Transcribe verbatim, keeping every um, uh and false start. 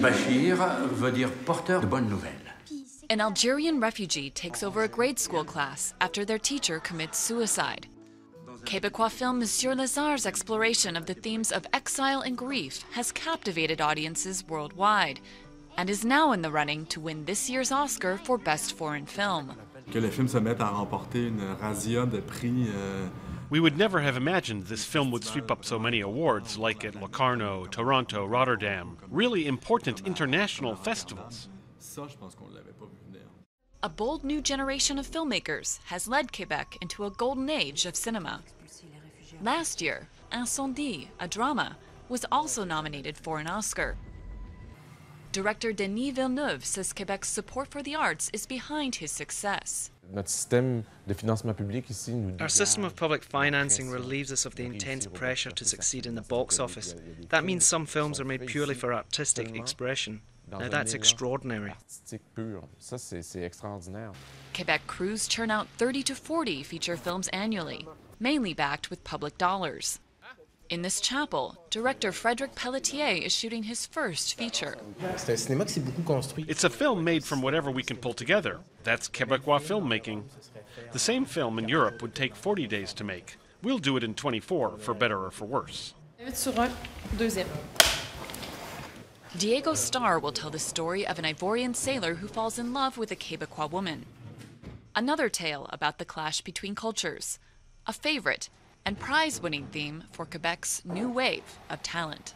Bashir veut dire porteur de bonnes nouvelles. An Algerian refugee takes over a grade school class after their teacher commits suicide. Quebecois film Monsieur Lazhar's exploration of the themes of exile and grief has captivated audiences worldwide and is now in the running to win this year's Oscar for Best Foreign Film. We would never have imagined this film would sweep up so many awards, like at Locarno, Toronto, Rotterdam, really important international festivals. A bold new generation of filmmakers has led Quebec into a golden age of cinema. Last year, Incendie, a drama, was also nominated for an Oscar. Director Denis Villeneuve says Quebec's support for the arts is behind his success. Our system of public financing relieves us of the intense pressure to succeed in the box office. That means some films are made purely for artistic expression. Now that's extraordinary. Quebec crews churn out thirty to forty feature films annually, mainly backed with public dollars. In this chapel, director Frederic Pelletier is shooting his first feature. It's a film made from whatever we can pull together. That's Quebecois filmmaking. The same film in Europe would take forty days to make. We'll do it in twenty-four, for better or for worse. Diego Starr will tell the story of an Ivorian sailor who falls in love with a Quebecois woman. Another tale about the clash between cultures, a favorite and prize-winning theme for Quebec's new wave of talent.